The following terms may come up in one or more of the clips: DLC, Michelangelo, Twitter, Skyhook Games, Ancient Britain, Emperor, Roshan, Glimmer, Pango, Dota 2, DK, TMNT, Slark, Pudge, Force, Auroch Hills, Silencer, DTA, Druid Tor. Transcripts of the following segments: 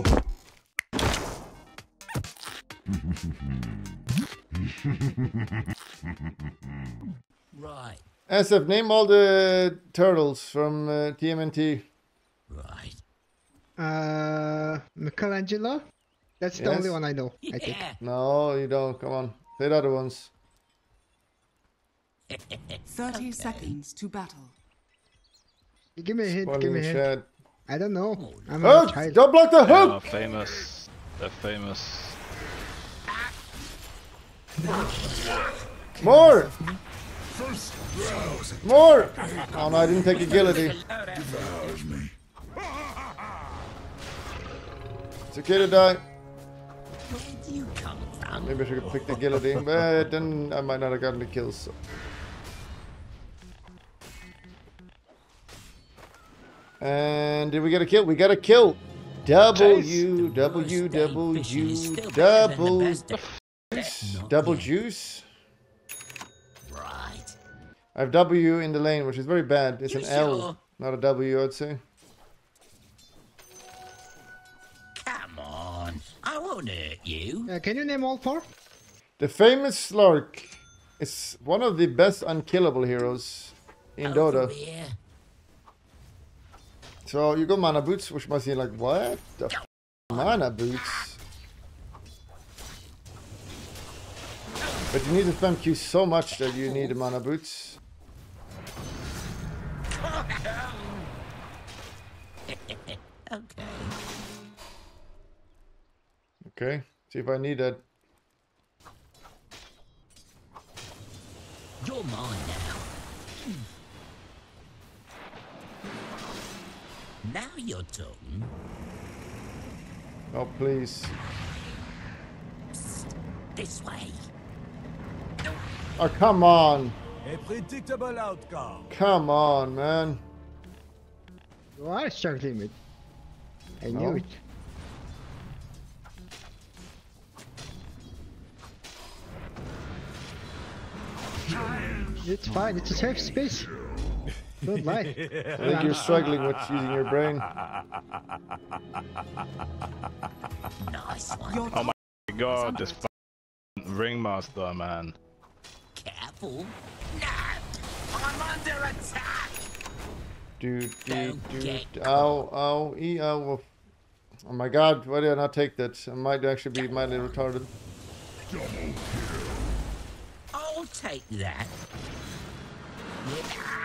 go! Right. SF, name all the turtles from TMNT. Right. Michelangelo? That's the only one I know, I think. No, you don't. Come on. Say the other ones. 30 seconds to battle. Give me a hint, give me a hint. I don't know. I'm a child. Don't block the hook! Famous. They're famous. More! More! Oh no, I didn't take a guillotine. It's okay to die. Where do you come from? Maybe I should have picked the guillotine, but then I might not have gotten the kills. So. And did we get a kill? We got a kill! Double juice. Right. I have W in the lane, which is very bad. It's an L, not a W, I'd say. Come on, I won't hurt you. Can you name all four? The famous Slark is one of the best unkillable heroes in Dota. So you got mana boots, which must be like, what the f mana boots? But you need to spam Q so much that you need the mana boots. Okay. Okay, see if I need that. You're mine now. Now you're talking. Oh, please. This way. Oh, come on. A predictable outcome. Come on, man. You are struggling with. I knew it. It's fine, it's a safe space. Don't lie. I think you're struggling with using your brain. Nice one. Oh my god, this ringmaster, man. Careful. No! I'm under attack! Ow, ow, e, ow. Oh my god, why did I not take that? I might actually be mildly retarded. I'll take that.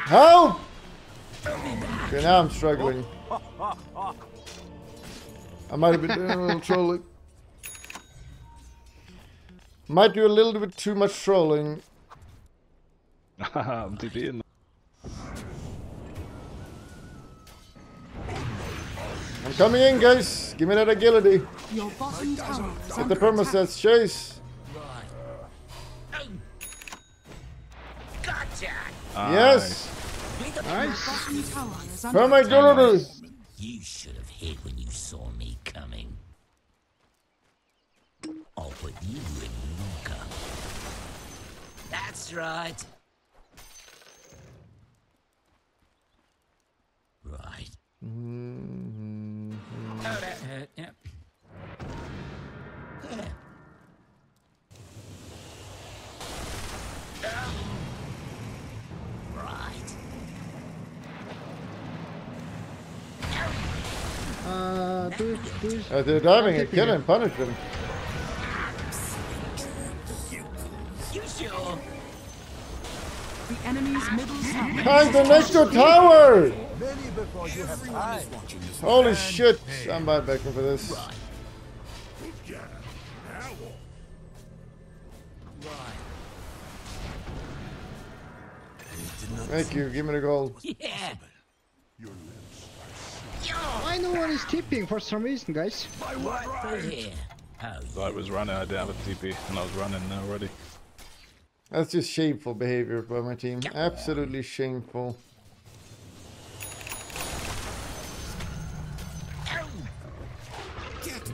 How? Okay, now I'm struggling. I might have been doing a little trolling. Might do a little bit too much trolling. I'm DBing. I'm coming in, guys. Give me that agility. Hit the perma sets, chase. Yes. Nice. Perma agility. You should have hit when you saw me coming. Oh, but you wouldn't knock up. That's right. Right. Mm-hmm. Oh, that hurt. Yep. Yeah. Right. They're diving at kill and punish them. The enemy's middle tower. Time the next tower! Holy shit! I'm bad back for this. Thank you. Give me the gold. Yeah. I know what he's TPing for some reason, guys. I was running. I didn't have a TP, and I was running already. That's just shameful behavior by my team. Absolutely shameful.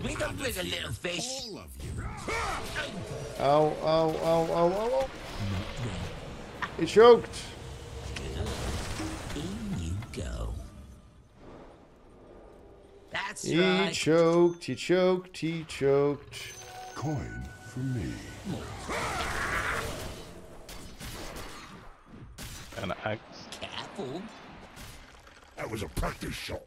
We don't with a little fish. All of you. Ow, ow, ow, ow, ow, ow. It choked. In you go. That's That's right. He choked. Coin for me. An axe. Careful. That was a practice shot.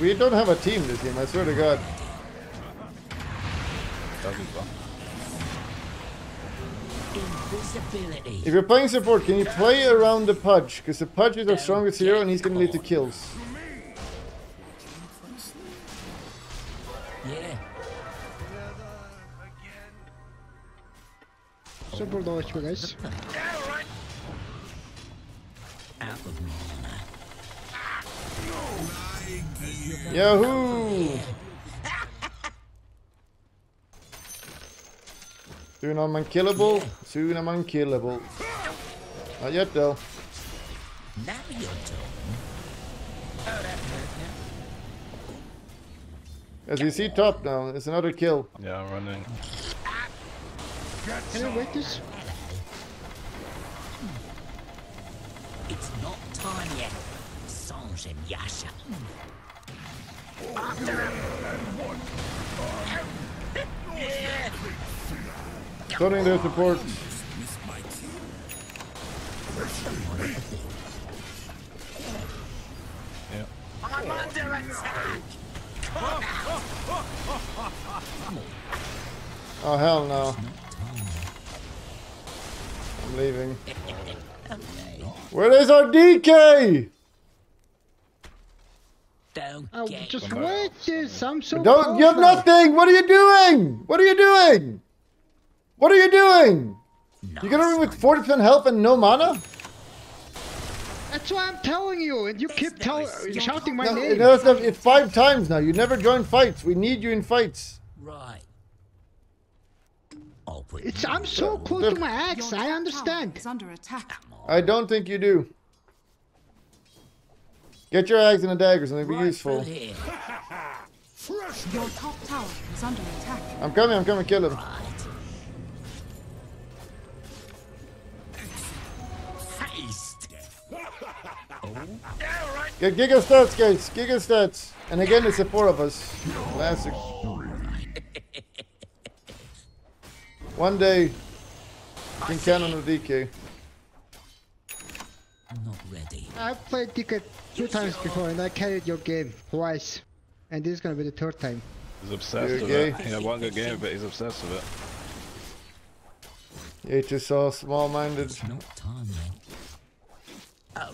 We don't have a team this game, I swear to God. Invisibility. If you're playing support, can you play around the Pudge? Because the Pudge is our strongest hero and he's going to lead to kills. Yeah. Support on HP, guys. Out of mana. Yahoo! Soon I'm unkillable. Soon I'm unkillable. Not yet though. Now you're done. As you see top now, it's another kill. Yeah, I'm running. Can I wait this? It's not time yet. Sans and Yasha. After him. Stunning their support. Yeah. I'm under attack. Oh hell no. I'm leaving. Where is our DK? Don't just wait this. I'm so don't you're nothing! What are you doing? Nice. You're gonna run with 40% health and no mana? That's what I'm telling you, and you keep shouting my name. No, it's 5 times now. You never join fights. We need you in fights. Right. I'm so close to my axe. I understand. It's under attack. I don't think you do. Get your axe and a dagger, something be useful. Your top tower is under attack. I'm coming, kill him. Get Giga stats, guys. Giga stats. And again, it's the 4 of us. Classic. One day, I can cannon a DK. I'm not ready. I've played DK 2 times before, and I carried your game twice. And this is gonna be the 3rd time. He's obsessed with it. He had one good game, but he's obsessed with it. You're just so small-minded. Oh, yeah.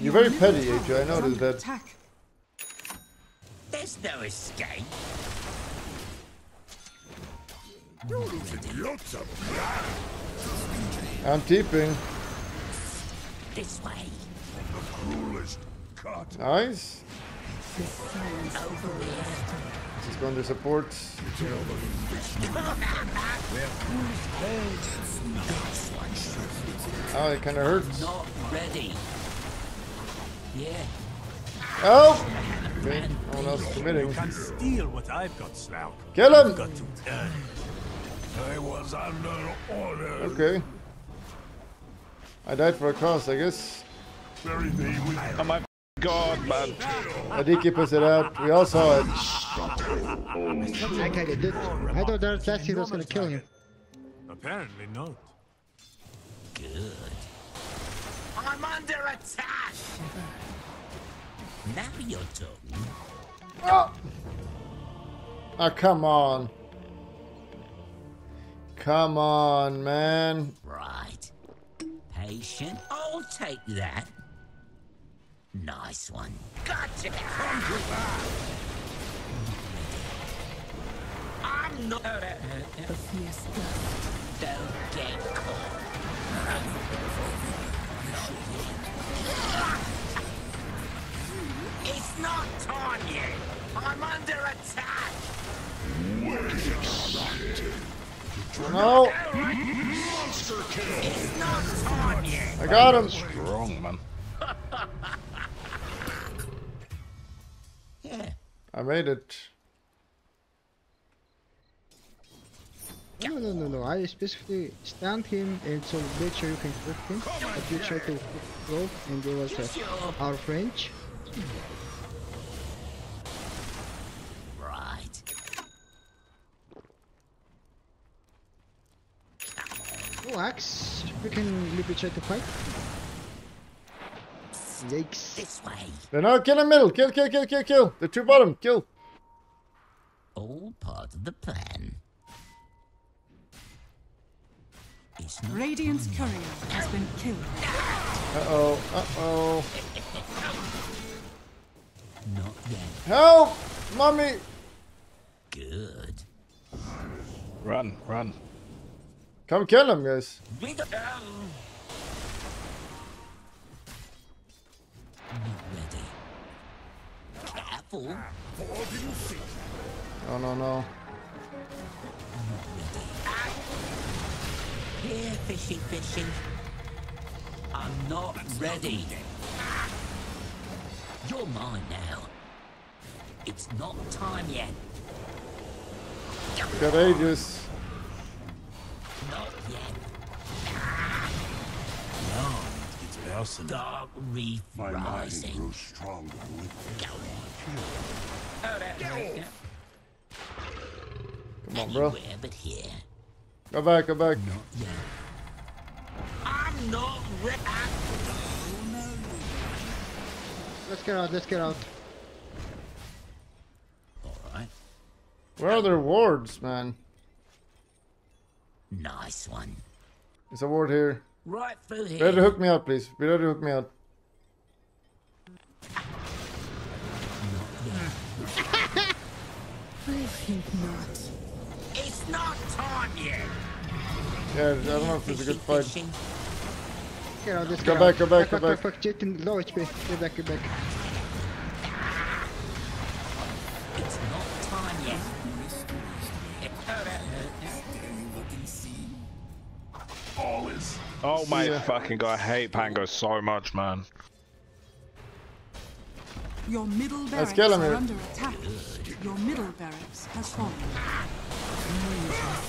You're very petty, AJ. I noticed that. Attack. There's no escape. I'm teeping. This way. Nice. Just going to support. Oh, it kind of hurts. Not ready. Yeah. Oh! Okay. No one else committing. You can steal what I've got, Slark. Kill him! Got to turn. I was under order. Okay. I died for a cause, I guess. Oh my god, man. Adiki puts it out. We all saw it. I kind of did. I thought that last hero was going to kill him. Apparently not. Good. I'm under attack! Now you're done. Oh, come on. Come on, man. Right. Patient. I'll take that. Nice one. Gotcha. I'm not. The fierce dust. Don't get caught. It's not time yet. I'm under attack. No. Monster kill. It's not time yet. I got him. Strong man. Yeah. I made it. Yeah. No. I specifically stunned him, and so later you can clip him. But you try to probe, and there was our French. Oh, Axe. We can maybe try to fight. Yikes. This way. No, no, kill in middle. Kill. The two bottom. Kill. All part of the plan. Radiant's courier has been killed. Uh oh. Not yet. Help! Mommy! Good. Run. Come kill him, guys. Ready. Careful. Oh no. Here, fishy. I'm not ready. You're mine now. It's not time yet. Courageous. Not yet. No, it's Nelson. Dark Reef rising. My mind grows stronger with you. Come on, bro. Anywhere but here. Go back. Not yet. I'm not ready. Let's get out. Alright. Where are their wards, man? Nice one. There's a ward here. Right through here. Ready to hook me up, please. Be ready to hook me up. It's not time yet. Yeah, I don't know if it's a good fight. Go back. Fuck, Jaden, low HP. Go back. It's not time yet. Oh my fucking god, I hate Pango so much, man. Your middle barracks are under attack. Your middle barracks has fallen.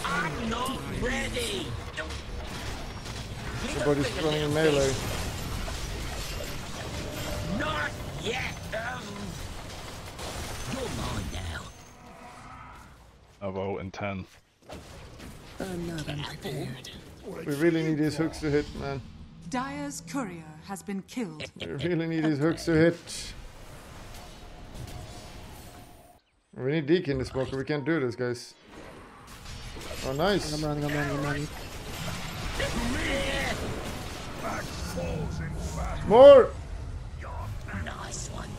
I'm not ready. Somebody's throwing a melee. Not yet. You're mine now. I'll roll in 10. I'm not prepared. We really need these hooks to hit, man. Dire's courier has been killed. We really need these hooks to hit. We need DK in this bunker. We can't do this, guys. Oh, nice. I'm running. More! Nice one.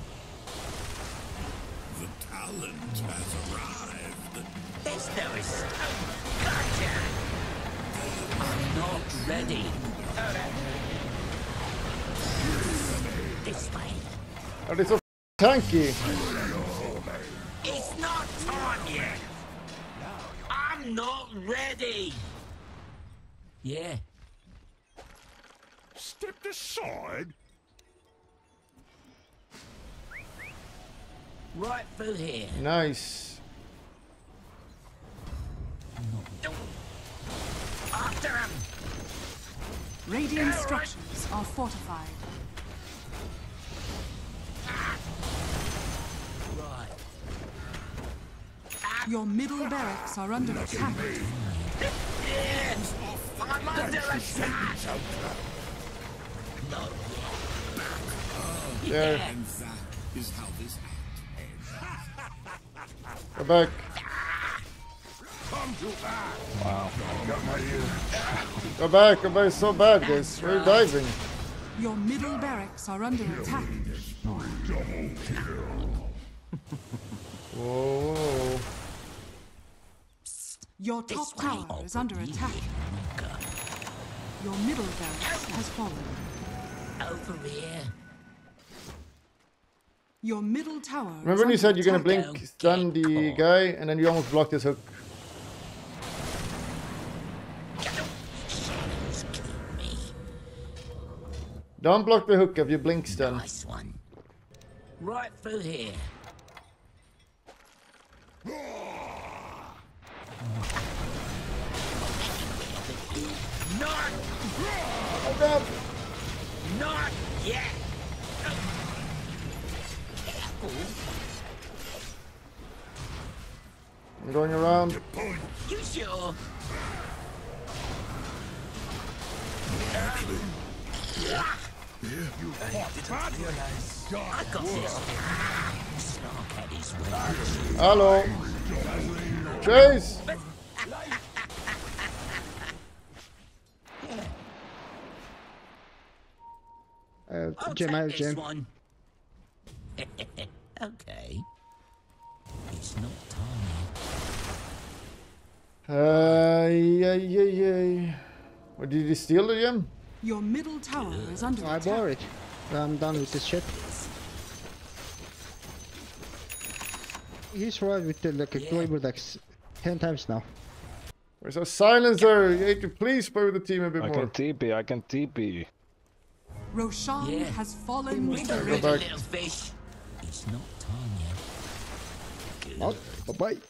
The talent has arrived. There's no escape. Gotcha! I'm not ready. This way. Oh, it's so tanky. It's not time yet. I'm not ready. Yeah. Step aside. Right through here. Nice. After him. Radiant structures are fortified. Right. Your middle barracks are under attack. I'm under attack. There. And that is how this ends. Go back. Wow. Go back, it's so bad, guys. We're diving. Your middle barracks are under attack. Whoa. Your top tower is under attack. Your middle barracks has fallen. Over here. Your middle tower. Remember when you said you're gonna blink, stun the guy, and then you almost blocked his hook? Don't block the hook if you blink stun. Nice one. Right through here. Not yet. Not. Not yet. I'm going around. You sure? Actually. Yeah. You didn't realize. I got this. Slark had his way. Hello. Chase. Jim out, Jim. Okay. It's not time. Yeah. What did he steal, Jim? Your middle tower is under attack. I bore it. I'm done with this shit. He's right with the like a Glimmer like 10 times now. Where's our Silencer? You need to please play with the team a bit more. I can TP. Roshan has fallen with the little fish. It's not time yet. Good. Oh, bye-bye.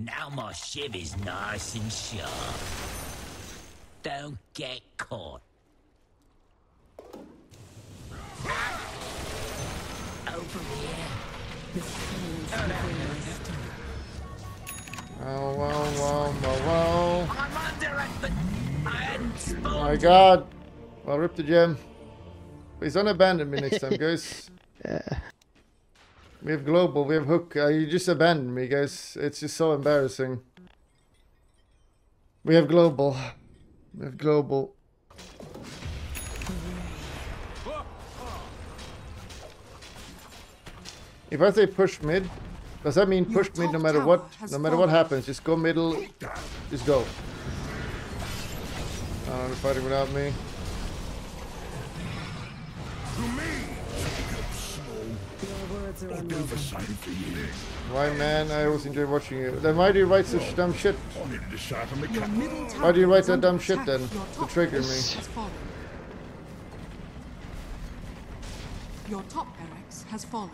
Now my shiv is nice and sharp. Don't get caught. Over here. Oh, wow. I'm under it, but oh my god. Well, rip the gem. Please don't abandon me next time, guys. We have global, we have hook. You just abandoned me, guys. It's just so embarrassing. We have global. We have global. If I say push mid, does that mean push mid no matter what? No matter what happens, just go middle. Just go. Oh, they're fighting without me. Why, man? I always enjoy watching you. Then why do you write such dumb shit? Why do you write that dumb shit then? To trigger me. Your top barracks has fallen.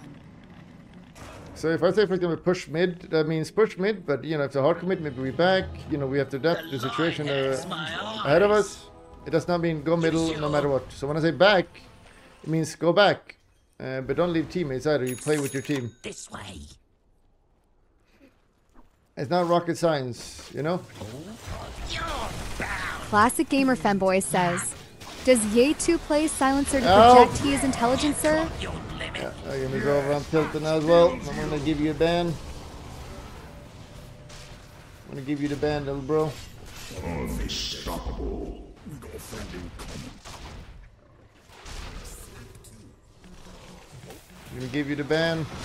So if I say, for example, push mid, that means push mid. But you know, if the hard commit, maybe we back. You know, we have to adapt to the situation ahead of us. It does not mean go middle no matter what. So when I say back, it means go back. But don't leave teammates either, you play with your team. This way. It's not rocket science, you know? Classic Gamer Fanboy says, does Ye 2 play Silencer to project his intelligence, sir? Yeah, I'm gonna go over on Tilton now as well. I'm gonna give you a ban. I'm gonna give you the ban, little bro. Unstoppable. I'm gonna give you the ban. Holy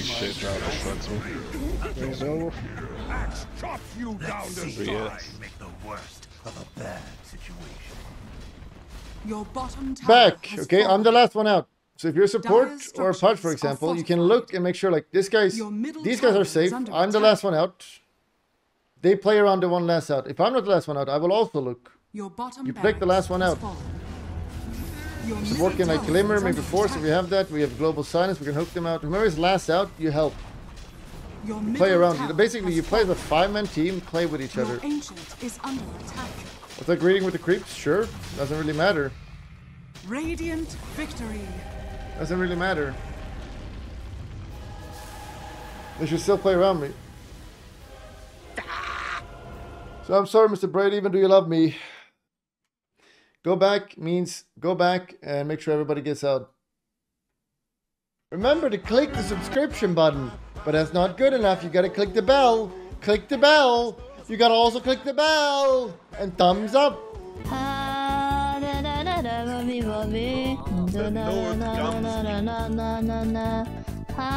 shit, that's over. Axe chop you down the side. Make the worst of a bad situation. Your bottom tower. Back, okay? I'm the last one out. So if you're support or Pudge, for example, you can look and make sure like this guy's, these guys are safe. I'm the last one out. They play around the one last out. If I'm not the last one out, I will also look. Your bottom you pick the last one out. It's working like Glimmer, maybe Force if we have that. We have global silence, we can hook them out. Whoever is last out, you help. You play around. Basically, you play as a 5-man team, play with each other. It's like reading with the creeps, sure. Doesn't really matter. Radiant victory. Doesn't really matter. They should still play around me. So I'm sorry, Mr. Brady, even do you love me? Go back means go back and make sure everybody gets out. Remember to click the subscription button, but that's not good enough. You gotta click the bell. Click the bell. You gotta also click the bell and thumbs up.